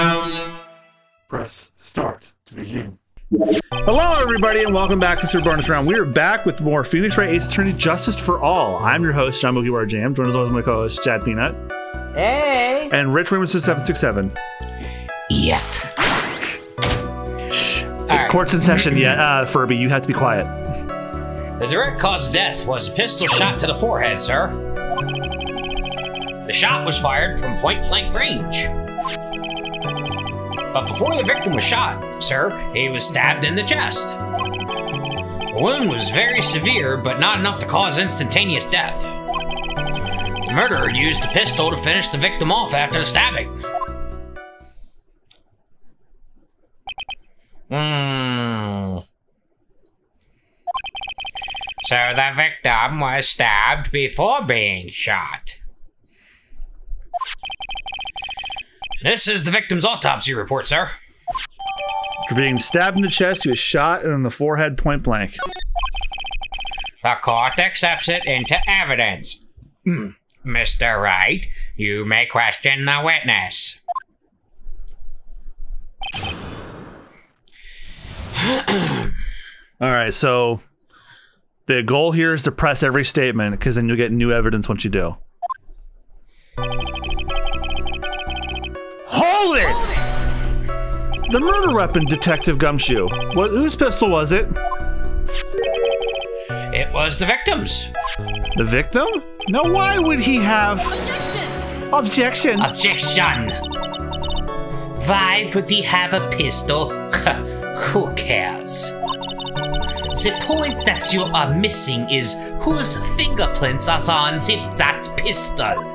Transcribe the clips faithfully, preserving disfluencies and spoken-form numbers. rounds. Press start to begin. Hello, everybody, and welcome back to Super Bonus Round. We are back with more Phoenix Wright, Ace Attorney, Justice for All. I'm your host, John Boogie War Jam. Joined as always my co-host, Chad Peanut. Hey. And Rich Williams seven six seven. Yes. Shh. Right. Court's in session yet, uh, Furby. You have to be quiet. The direct cause of death was a pistol shot to the forehead, sir. The shot was fired from point-blank range. But before the victim was shot, sir, he was stabbed in the chest. The wound was very severe, but not enough to cause instantaneous death. The murderer used a pistol to finish the victim off after the stabbing. Hmm. So the victim was stabbed before being shot. This is the victim's autopsy report, sir. After being stabbed in the chest, he was shot in the forehead point blank. The court accepts it into evidence. Mm. Mister Wright, you may question the witness. All right, so the goal here is to press every statement, because then you'll get new evidence once you do. Hold it! The murder weapon, Detective Gumshoe. What, whose pistol was it? It was the victim's. The victim? Now why would he have... Objection! Objection! Objection! Why would he have a pistol? Who cares? The point that you are missing is whose fingerprints are on that pistol.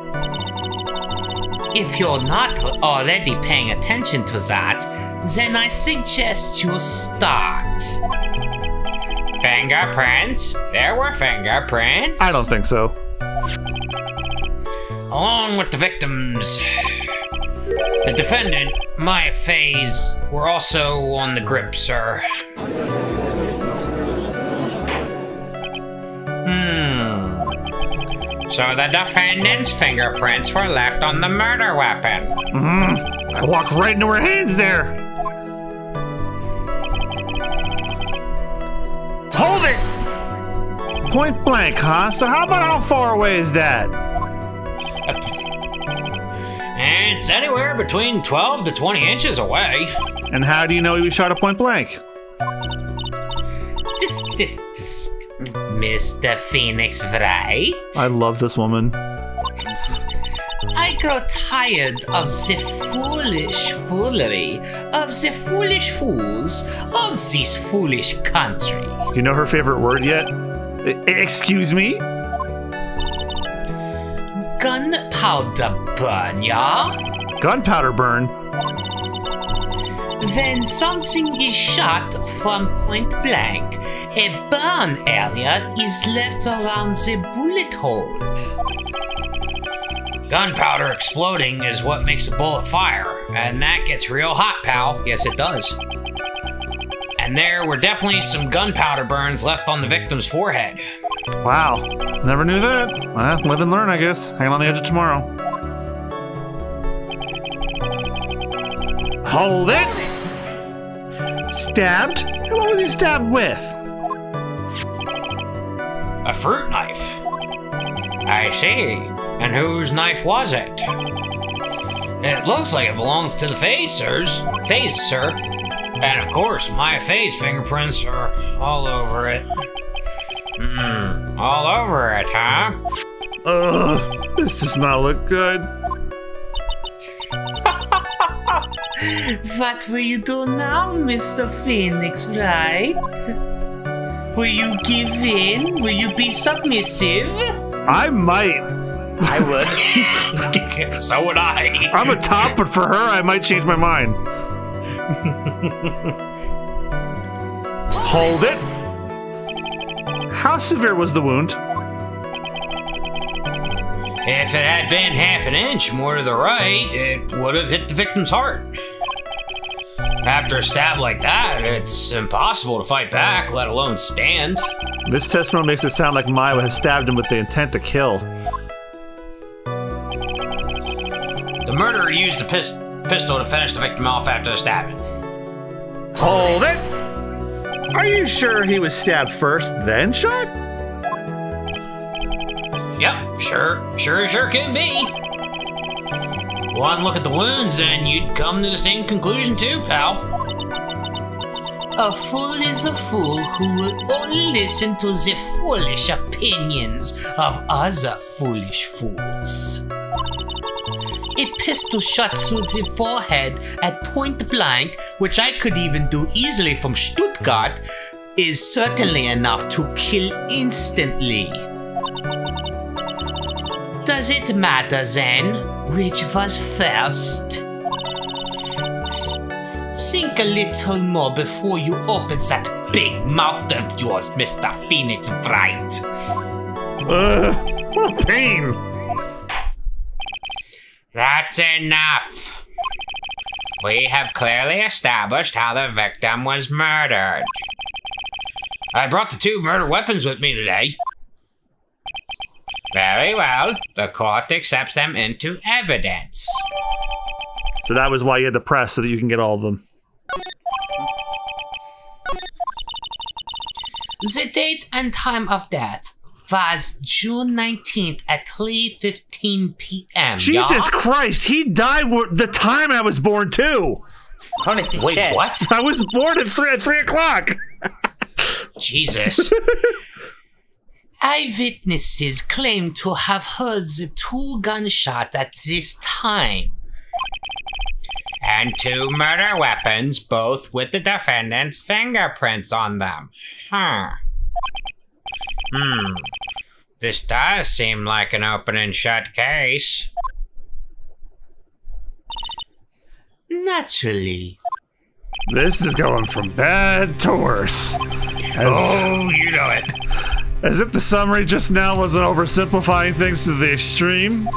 If you're not already paying attention to that, then I suggest you start. Fingerprints? There were fingerprints? I don't think so. Along with the victims, the defendant, Maya Fey's, were also on the grip, sir. So the defendant's fingerprints were left on the murder weapon. Mm-hmm. I walked right into her hands there. Hold it! Point blank, huh? So how about how far away is that? It's anywhere between twelve to twenty inches away. And how do you know he was shot at point blank? Just, just, just. Mister Phoenix Wright? I love this woman. I grow tired of the foolish foolery, of the foolish fools, of this foolish country. You know her favorite word yet? I excuse me? Gunpowder burn, yeah? Gunpowder burn? When something is shot from point blank, a burn area is left around the bullet hole. Gunpowder exploding is what makes a bullet fire, and that gets real hot, pal. Yes, it does. And there were definitely some gunpowder burns left on the victim's forehead. Wow, never knew that. Well, live and learn, I guess. Hanging on the edge of tomorrow. Hold it! Stabbed? What was he stabbed with? A fruit knife. I see. And whose knife was it? It looks like it belongs to the Fey, sirs. Fey's, sir. And of course, Maya Fey's fingerprints are all over it. Hmm. All over it, huh? Ugh. This does not look good. What will you do now, Mister Phoenix Wright? Will you give in? Will you be submissive? I might. I would. So would I. I'm a top, but for her, I might change my mind. Hold it. How severe was the wound? If it had been half an inch more to the right, it would have hit the victim's heart. After a stab like that, it's impossible to fight back, let alone stand. This testimony makes it sound like Maya has stabbed him with the intent to kill. The murderer used a pist pistol to finish the victim off after the stabbing. Hold it! Are you sure he was stabbed first, then shot? Yep, sure, sure, sure can be. One look at the wounds and you'd come to the same conclusion too, pal. A fool is a fool who will only listen to the foolish opinions of other foolish fools. A pistol shot through the forehead at point blank, which I could even do easily from Stuttgart, is certainly enough to kill instantly. Does it matter then, which was first? Think a little more before you open that big mouth of yours, Mister Phoenix Wright. Ugh, what a pain! That's enough. We have clearly established how the victim was murdered. I brought the two murder weapons with me today. Very well. The court accepts them into evidence. So that was why you had the press, so that you can get all of them. The date and time of death was June nineteenth at three fifteen p m Jesus Christ, he died the time I was born, too! Holy Wait, shit. what? I was born at three, at three o'clock! Jesus. Eyewitnesses claim to have heard the two gunshots at this time. And two murder weapons, both with the defendant's fingerprints on them. Huh. Hmm. This does seem like an open and shut case. Naturally. This is going from bad to worse. As, oh, you know it. As if the summary just now wasn't oversimplifying things to the extreme.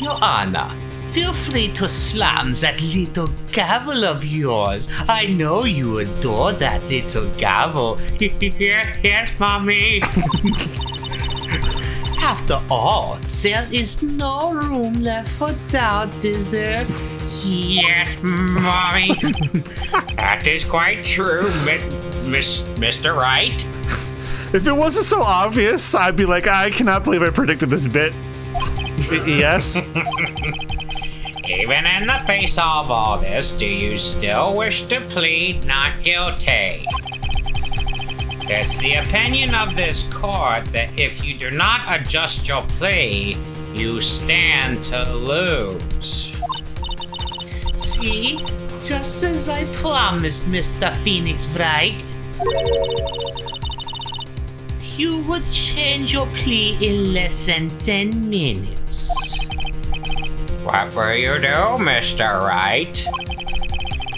Your Honor, feel free to slam that little gavel of yours. I know you adore that little gavel. Yes, mommy. After all, there is no room left for doubt, is there? Yes, mommy. That is quite true, Miss Mister Wright. If it wasn't so obvious, I'd be like, I cannot believe I predicted this bit. Yes. Even in the face of all this, do you still wish to plead not guilty? It's the opinion of this court that if you do not adjust your plea, you stand to lose. See? Just as I promised, Mister Phoenix Wright. You would change your plea in less than ten minutes. What will you do, Mister Wright?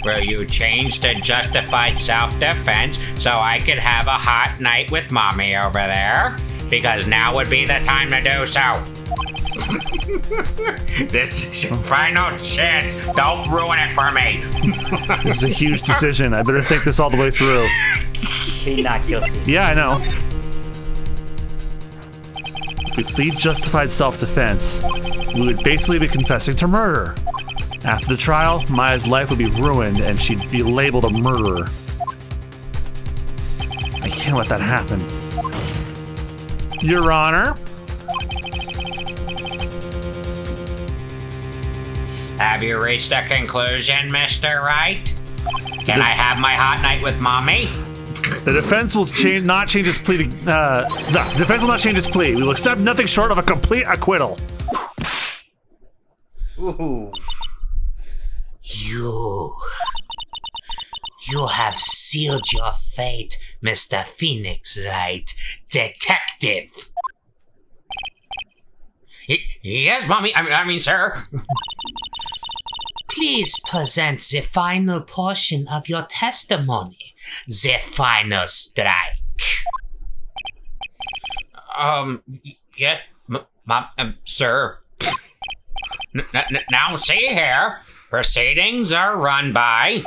Will you change to justified self-defense so I could have a hot night with mommy over there? Because now would be the time to do so. This is your final chance. Don't ruin it for me. This is a huge decision. I better think this all the way through. Plead not guilty. Yeah, I know. If we plead justified self-defense, we would basically be confessing to murder. After the trial, Maya's life would be ruined and she'd be labeled a murderer. I can't let that happen. Your Honor? Have you reached a conclusion, Mister Wright? Can I have my hot night with mommy? The defense will change, not change its plea to, uh, the defense will not change its plea. We will accept nothing short of a complete acquittal. Ooh. You. You have sealed your fate, Mister Phoenix Wright, detective. Y yes, mommy. I mean, I mean, sir. Please present the final portion of your testimony. The final strike. Um, yes, m m um, sir. N n now, see here. Proceedings are run by...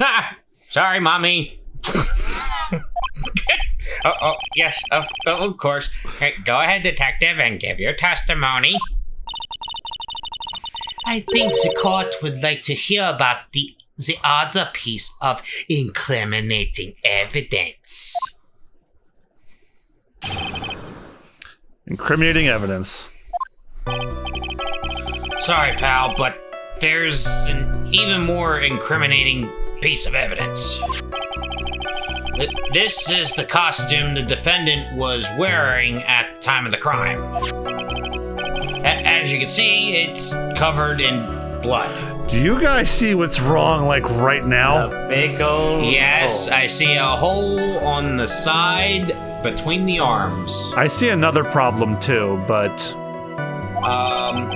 Ah, sorry, mommy. oh, oh, yes, of, of course. Hey, go ahead, detective, and give your testimony. I think the court would like to hear about the, the other piece of incriminating evidence. Incriminating evidence. Sorry, pal, but there's an even more incriminating piece of evidence. This is the costume the defendant was wearing at the time of the crime. As you can see, it's covered in blood. Do you guys see what's wrong, like, right now? A big old yes, hole. I see a hole on the side between the arms. I see another problem, too, but... Um...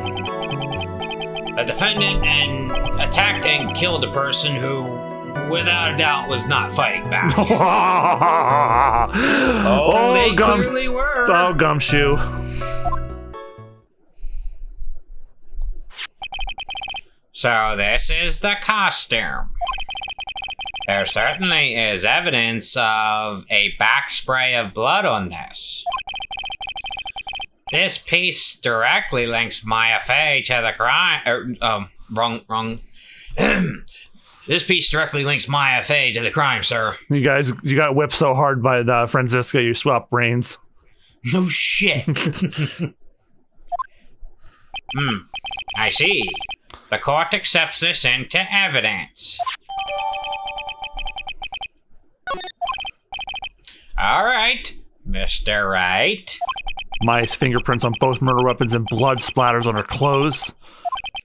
A defendant and attacked and killed a person who... without a doubt, was not fighting back. oh, oh, they gum clearly were. Oh, Gumshoe. So this is the costume. There certainly is evidence of a back spray of blood on this. This piece directly links Maya Fey to the crime. Er, um, wrong, wrong. This piece directly links Maya Fey to the crime, sir. You guys, you got whipped so hard by the Francisco, you swapped brains. No shit. Hmm. I see. The court accepts this into evidence. All right, Mister Wright. Maya's fingerprints on both murder weapons and blood splatters on her clothes.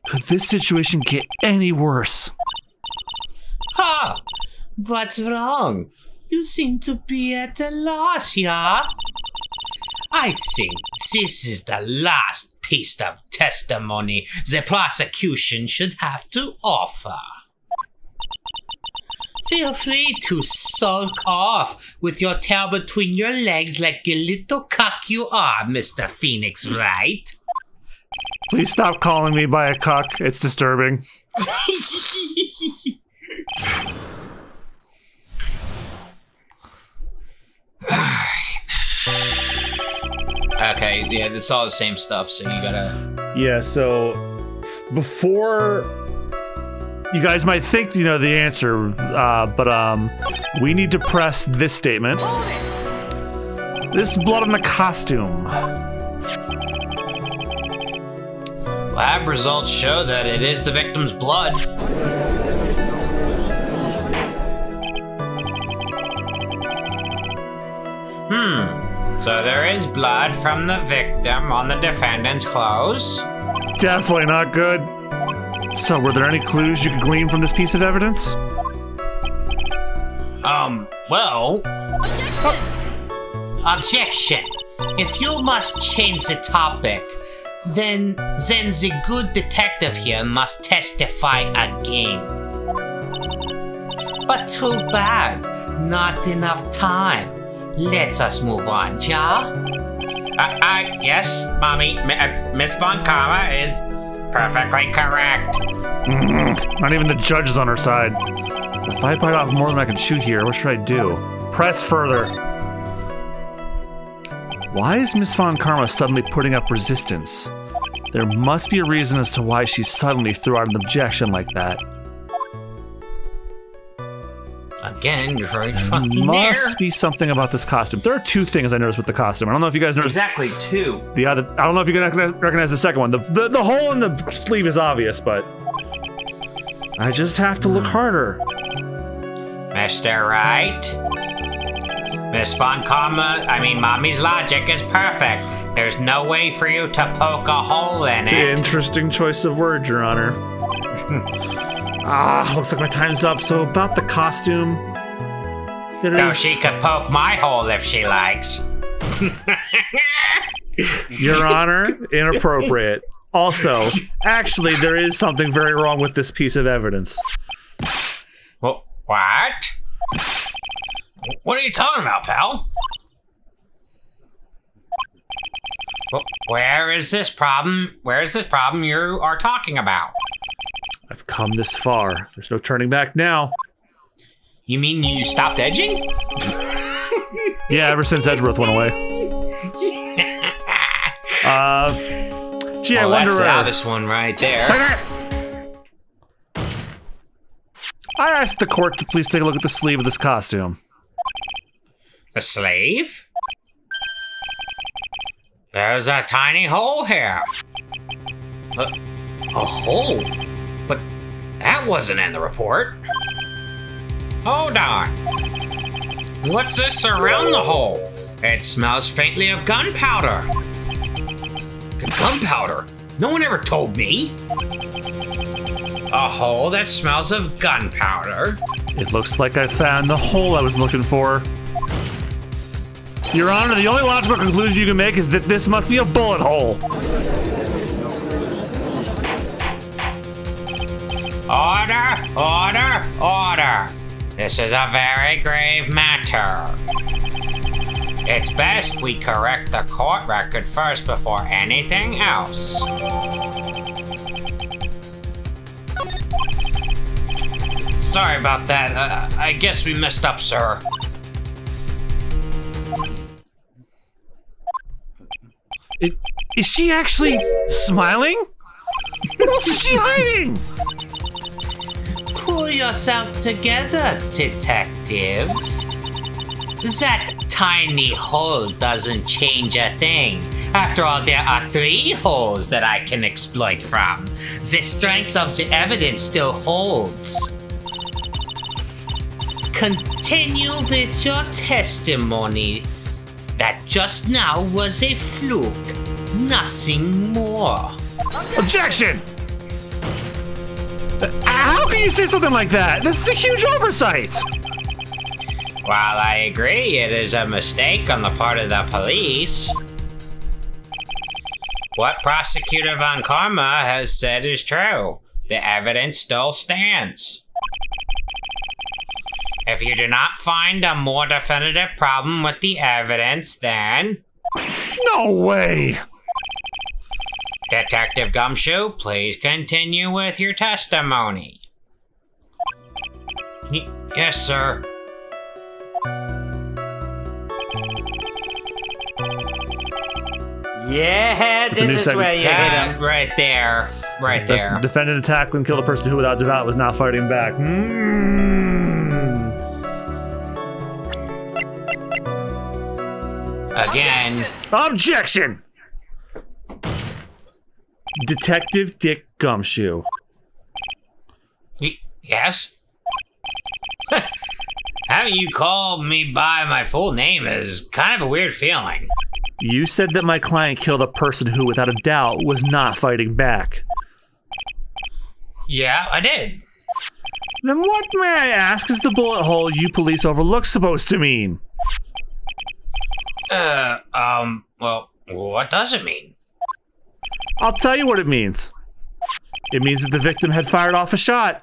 Could this situation get any worse? Huh? What's wrong? You seem to be at a loss, yeah? I think this is the last piece of testimony the prosecution should have to offer. Feel free to sulk off with your tail between your legs like a little cock you are, Mister Phoenix Wright. Please stop calling me by a cock. It's disturbing. Okay, yeah, it's all the same stuff, so you gotta... Yeah, so... Before... You guys might think you know the answer, uh, but um... we need to press this statement. This blood on the costume. Lab results show that it is the victim's blood. Hmm, so there is blood from the victim on the defendant's clothes? Definitely not good. So, were there any clues you could glean from this piece of evidence? Um, well... Objection! Oh. Objection! If you must change the topic, then, then the good detective here must testify again. But too bad, not enough time. Let's us move on, ja? Uh, I, yes, Mommy, M Miss Von Karma is perfectly correct. Mm-hmm. Not even the judge is on her side. If I bite off more than I can chew here, what should I do? Press further. Why is Miss Von Karma suddenly putting up resistance? There must be a reason as to why she suddenly threw out an objection like that. Again, you're right fucking there. Must be something about this costume. There are two things I noticed with the costume. I don't know if you guys noticed. Exactly, two. The other, I don't know if you guys recognize the second one. The, the, the hole in the sleeve is obvious, but... I just have to look harder. Mister Wright? Miss Von Karma, I mean, Mommy's logic is perfect. There's no way for you to poke a hole in it. Interesting choice of word, Your Honor. Ah, looks like my time's up. So about the costume, it so is... she could poke my hole if she likes. Your Honor, inappropriate. Also, actually, there is something very wrong with this piece of evidence. Well, what? What are you talking about, pal? Well, where is this problem? Where is this problem you are talking about? I've come this far. There's no turning back now. You mean you stopped edging? Yeah, ever since Edgeworth went away. Uh, Gee, oh, I wonder. That's an obvious one right there. I asked the court to please take a look at the sleeve of this costume. The sleeve? There's a tiny hole here. A, a hole? But that wasn't in the report. Hold on. What's this around the hole? It smells faintly of gunpowder. Gunpowder? No one ever told me. A hole that smells of gunpowder. It looks like I found the hole I was looking for. Your Honor, the only logical conclusion you can make is that this must be a bullet hole. Order, order, order. This is a very grave matter. It's best we correct the court record first before anything else. Sorry about that. Uh, I guess we messed up, sir. It, is she actually smiling? What else is she hiding? Pull yourself together, detective. That tiny hole doesn't change a thing. After all, there are three holes that I can exploit from. The strength of the evidence still holds. Continue with your testimony that just now was a fluke, nothing more. Objection! How can you say something like that? This is a huge oversight! While I agree it is a mistake on the part of the police, what Prosecutor Von Karma has said is true. The evidence still stands. If you do not find a more definitive problem with the evidence, then... No way! Detective Gumshoe, please continue with your testimony. Y- yes, sir. Yeah, this is segment. Where you hit him. Right there. Right the there. Defendant attacked and killed a person who, without devout, was not fighting back. Mm. Again. Objection! Detective Dick Gumshoe. Y- yes? Having you call me by my full name is kind of a weird feeling. You said that my client killed a person who, without a doubt, was not fighting back. Yeah, I did. Then what, may I ask, is the bullet hole you police overlook supposed to mean? Uh, um, well, what does it mean? I'll tell you what it means. It means that the victim had fired off a shot.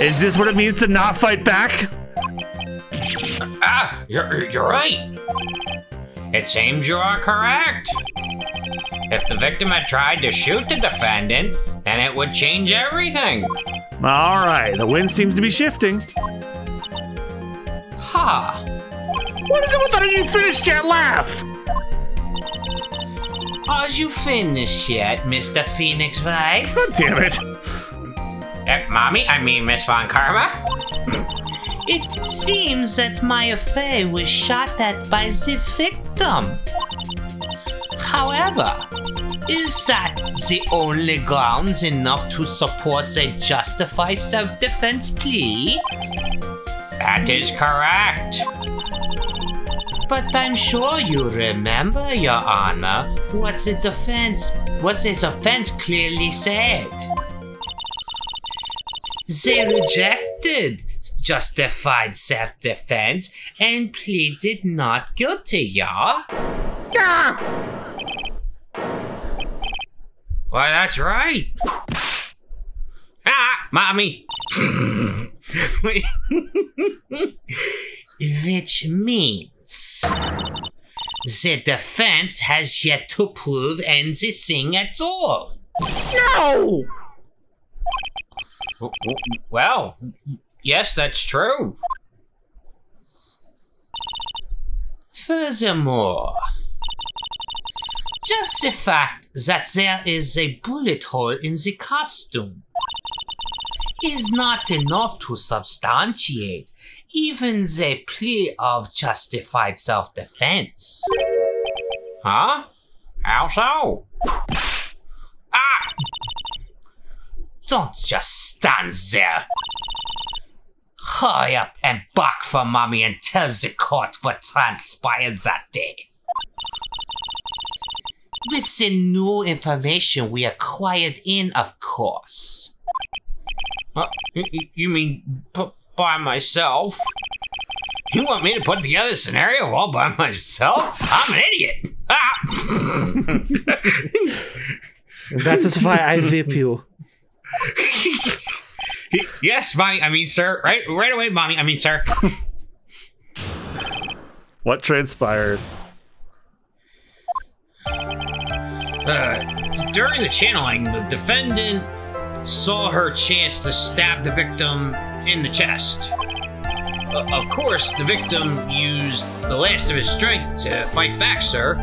Is this what it means to not fight back? Ah, you're, you're right. It seems you are correct. If the victim had tried to shoot the defendant, then it would change everything. All right, the wind seems to be shifting. Ha. Huh. What is it with that? Are you finished yet? Laugh! Are you finished yet, Mister Phoenix Wright? God damn it! Uh, mommy, I mean Miss Von Karma? It seems that Maya Fey was shot at by the victim. However, is that the only grounds enough to support a justified self-defense plea? That is correct. But I'm sure you remember, Your Honor, what the defense, what his offense clearly said. They rejected justified self-defense and pleaded not guilty, y'all. Yeah. Well, that's right. Ah, mommy. Which means the defense has yet to prove anything at all. No! Well, yes, that's true. Furthermore, Just the fact that there is a bullet hole in the costume is not enough to substantiate even the plea of justified self-defense. Huh? How so? Ah! Don't just stand there! Hurry up and bark for mommy and tell the court what transpired that day. With the new information we acquired in, of course. Uh, you mean b by myself? You want me to put together a scenario all by myself? I'm an idiot! Ah! That is why I whip you. Yes, mommy, I mean, sir. Right right away, mommy, I mean, sir. What transpired? Uh, during the channeling, the defendant saw her chance to stab the victim in the chest. Uh, of course, the victim used the last of his strength to fight back, sir.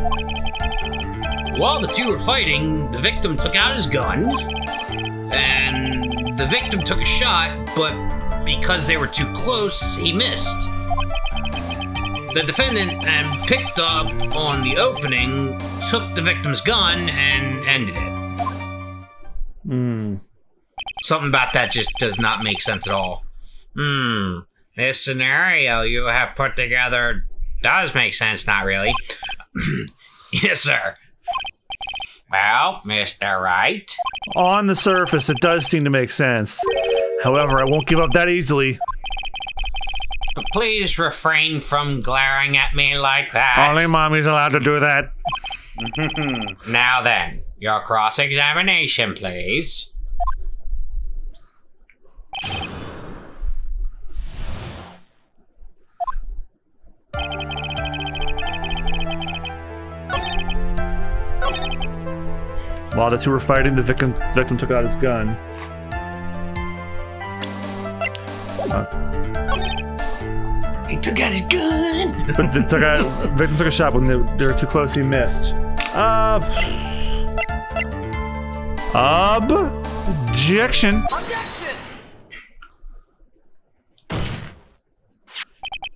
While the two were fighting, the victim took out his gun, and the victim took a shot, but because they were too close, he missed. The defendant and picked up on the opening, took the victim's gun, and ended it. Hmm. Something about that just does not make sense at all. Hmm. This scenario you have put together does make sense, not really. Yes, sir. Well, Mister Wright? On the surface, it does seem to make sense. However, I won't give up that easily. But please refrain from glaring at me like that. Only mommy's allowed to do that. Now then, your cross-examination, please. While the two were fighting, the victim victim took out his gun. Uh, he took out his gun. But the took out, victim took a shot when they, they were too close. He missed. Uh, objection. Objection.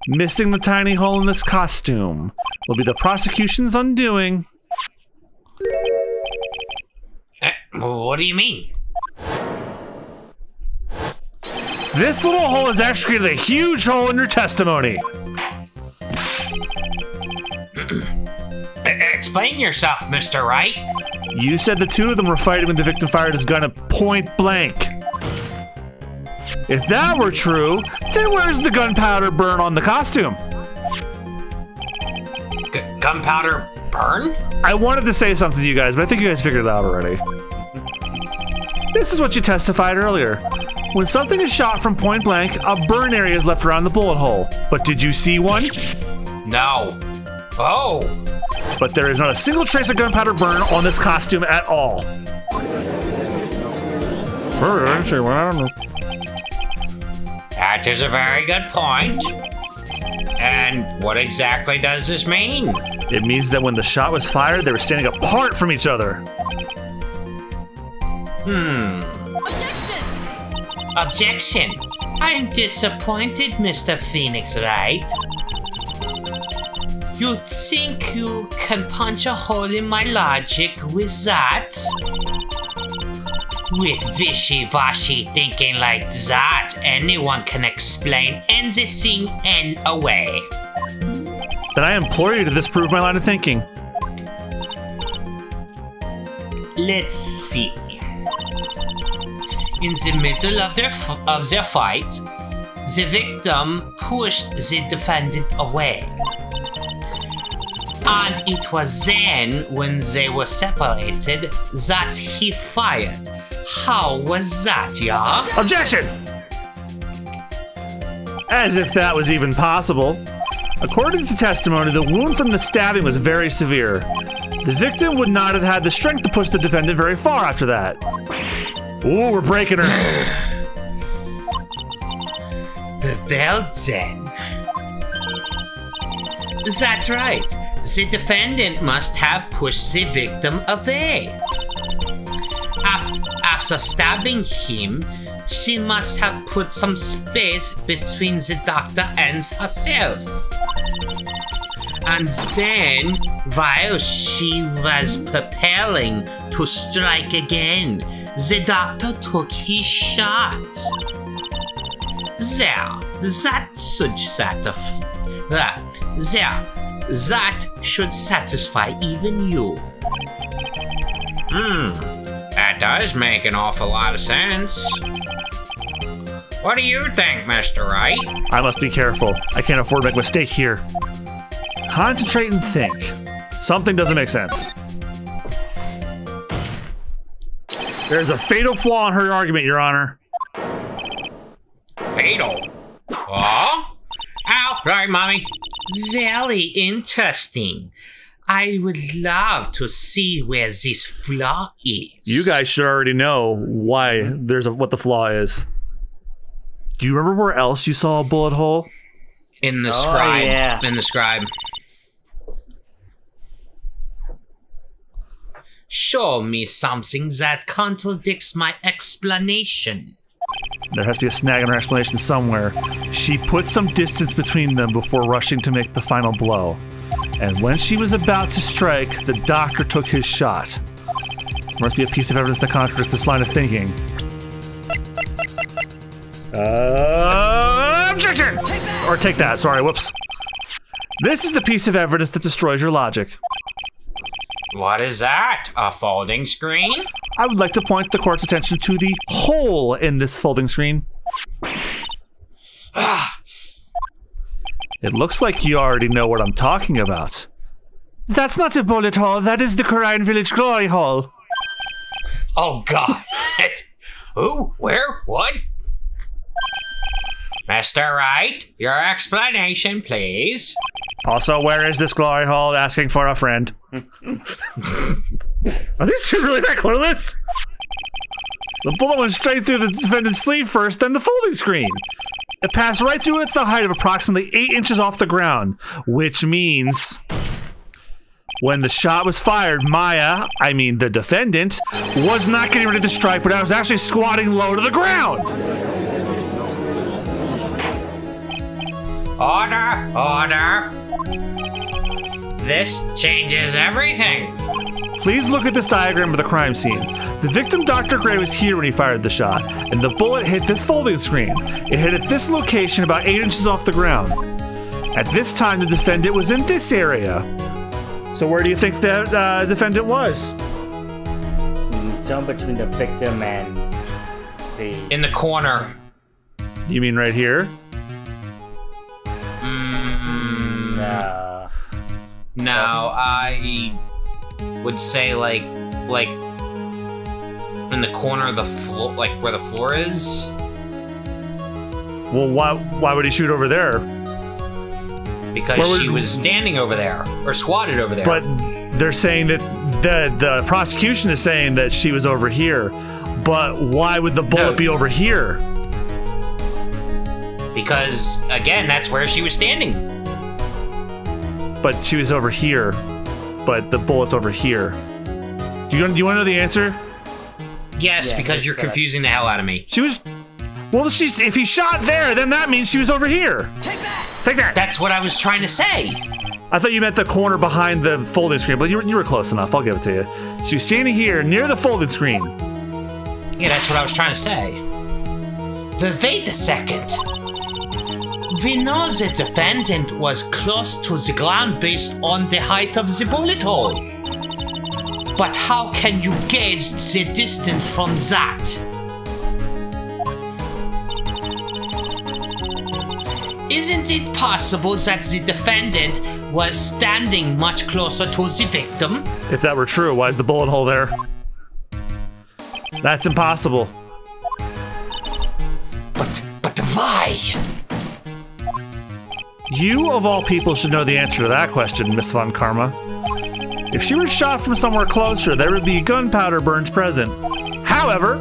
Missing the tiny hole in this costume will be the prosecution's undoing. What do you mean? This little hole has actually created a huge hole in your testimony. Explain yourself, Mister Wright. You said the two of them were fighting when the victim fired his gun at point blank. If that were true, then where's the gunpowder burn on the costume? G- gunpowder burn? I wanted to say something to you guys, but I think you guys figured it out already. This is what you testified earlier. When something is shot from point blank, a burn area is left around the bullet hole. But did you see one? No. Oh. But there is not a single trace of gunpowder burn on this costume at all. That is a very good point. And what exactly does this mean? It means that when the shot was fired, they were standing apart from each other. Hmm. Objection! Objection! I'm disappointed, Mister Phoenix Wright. You think you can punch a hole in my logic with that? With wishy-washy thinking like that, anyone can explain anything in a way. Then I implore you to disprove my line of thinking. Let's see. In the middle of their, f of their fight, the victim pushed the defendant away. And it was then, when they were separated, that he fired. How was that, y'all? Objection! As if that was even possible. According to testimony, the wound from the stabbing was very severe. The victim would not have had the strength to push the defendant very far after that. Ooh, we're breaking her. Well then. That's right. The defendant must have pushed the victim away. After stabbing him, she must have put some space between the doctor and herself. And then, while she was preparing to strike again, the doctor took his shot. There, that should satisfy. Uh, there, that should satisfy even you. Hmm, that does make an awful lot of sense. What do you think, Mister Wright? I must be careful. I can't afford to make a mistake here. Concentrate and think. Something doesn't make sense. There's a fatal flaw in her argument, Your Honor. Fatal? Oh? Ow! Sorry, Mommy. Very interesting. I would love to see where this flaw is. You guys should already know why there's a, what the flaw is. Do you remember where else you saw a bullet hole? In the oh, scribe. Yeah. In the scribe. Show me something that contradicts my explanation. There has to be a snag in her explanation somewhere. She put some distance between them before rushing to make the final blow. And when she was about to strike, the doctor took his shot. There must be a piece of evidence that contradicts this line of thinking. Uh, objection! Or take that, sorry, whoops. This is the piece of evidence that destroys your logic. What is that? A folding screen? I would like to point the court's attention to the hole in this folding screen. It looks like you already know what I'm talking about. That's not a bullet hole. That is the Korean Village glory hole. Oh, God. Who? Where? What? Mister Wright, your explanation, please. Also, where is this glory hole? Asking for a friend. Are these two really that clueless? The bullet went straight through the defendant's sleeve first, then the folding screen. It passed right through at the height of approximately eight inches off the ground, which means when the shot was fired, Maya, I mean the defendant, was not getting ready to strike, but I was actually squatting low to the ground. Order! Order! This changes everything! Please look at this diagram of the crime scene. The victim, Doctor Gray, was here when he fired the shot, and the bullet hit this folding screen. It hit at this location about eight inches off the ground. At this time, the defendant was in this area. So where do you think the uh, defendant was? Jump between the victim and the... In the corner. You mean right here? No. No, I would say like, like in the corner of the floor, like where the floor is. Well, why, why would he shoot over there? Because she was standing over there or squatted over there. But they're saying that the the prosecution is saying that she was over here, but why would the bullet no. be over here? Because again, that's where she was standing. But she was over here, but the bullet's over here. Do you, do you want to know the answer? Yes, yeah, because you're correct. Confusing the hell out of me. She was... Well, she's, if he shot there, then that means she was over here. Take that! Take that! That's what I was trying to say. I thought you meant the corner behind the folding screen, but you were, you were close enough. I'll give it to you. She was standing here near the folded screen. Yeah, that's what I was trying to say. But wait a second. We know the defendant was close to the ground based on the height of the bullet hole. But how can you gauge the distance from that? Isn't it possible that the defendant was standing much closer to the victim? If that were true, why is the bullet hole there? That's impossible. But, but why? You, of all people, should know the answer to that question, Miss Von Karma. If she were shot from somewhere closer, there would be gunpowder burns present. However,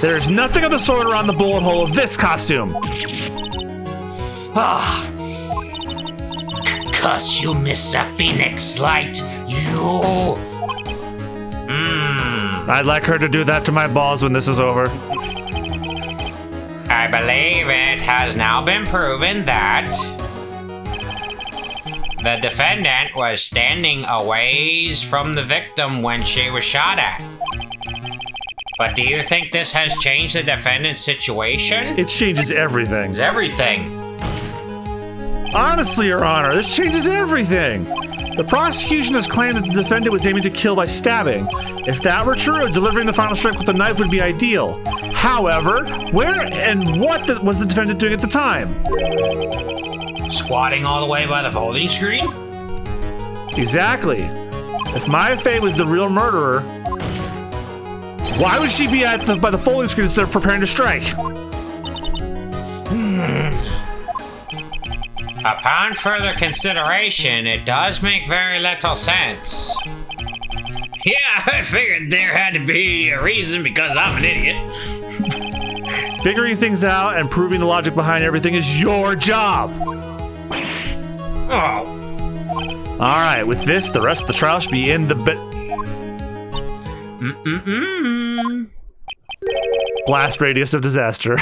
there is nothing of the sort around the bullet hole of this costume. Ah. Because you miss a Phoenix Light, you... Mm. I'd like her to do that to my balls when this is over. I believe it has now been proven that the defendant was standing a ways from the victim when she was shot at. But do you think this has changed the defendant's situation? It changes everything. It's everything. Honestly, Your Honor, this changes everything. The prosecution has claimed that the defendant was aiming to kill by stabbing. If that were true, delivering the final strike with a knife would be ideal. However, where and what the, was the defendant doing at the time? Squatting all the way by the folding screen? Exactly. If Maya Fey was the real murderer, why would she be at the, by the folding screen instead of preparing to strike? Hmm. Upon further consideration, it does make very little sense. Yeah, I figured there had to be a reason because I'm an idiot. Figuring things out and proving the logic behind everything is your job. Oh. Alright, with this, the rest of the trial should be in the bit. Mm-mm-mm. Blast radius of disaster.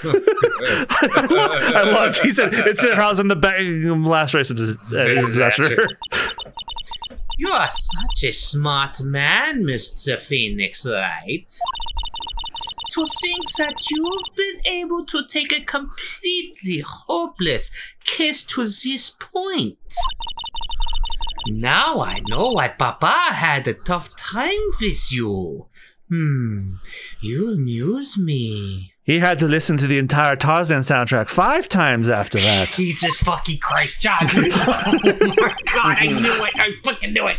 I, love, I loved he said it said I was in the back blast radius of dis uh, disaster. You are such a smart man, Mister Phoenix Wright. To think that you've been able to take a completely hopeless case to this point. Now I know why Papa had a tough time with you. Hmm, you amuse me. He had to listen to the entire Tarzan soundtrack five times after that. Jesus fucking Christ, John. Oh my god, I knew it. I fucking knew it.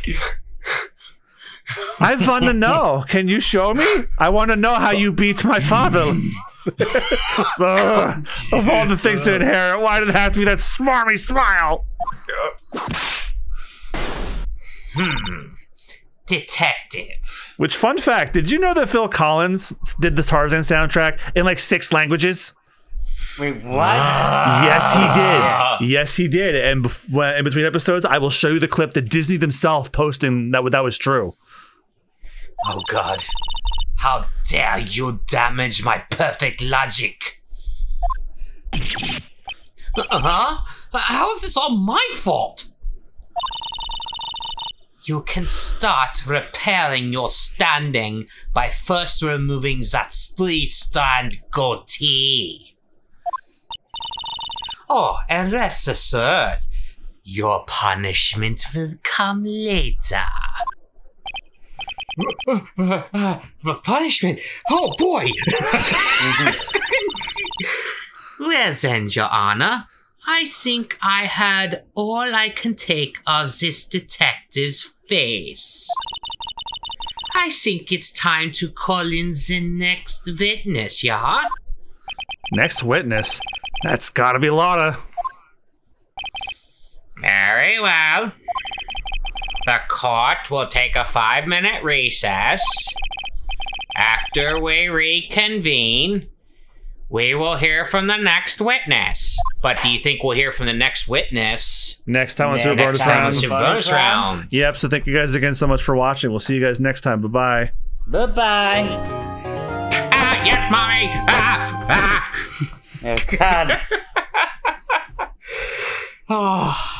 I want to know. Can you show me? I want to know how you beat my father. uh, of all the things to inherit, why did it have to be that smarmy smile? Hmm. Detective. Which, fun fact, did you know that Phil Collins did the Tarzan soundtrack in like six languages? Wait, what? Uh, yes, he did. Yes, he did. And when, in between episodes, I will show you the clip that Disney themselves posting that that was true. Oh, God. How dare you damage my perfect logic? Uh-huh. How is this all my fault? You can start repairing your standing by first removing that three-strand goatee. Oh, and rest assured, your punishment will come later. Uh, uh, uh, uh, punishment? Oh boy! Well then, Your Honor, I think I had all I can take of this detective's face. I think it's time to call in the next witness, yeah? Next witness? That's gotta be Lotta. Very well. The court will take a five-minute recess. After we reconvene, we will hear from the next witness. But do you think we'll hear from the next witness next time on Super Bonus Round? Super Bonus Round. Yep, so thank you guys again so much for watching. We'll see you guys next time. Bye-bye. Bye-bye. Ah, yes, mommy! Ah! Ah! Oh, God. Oh.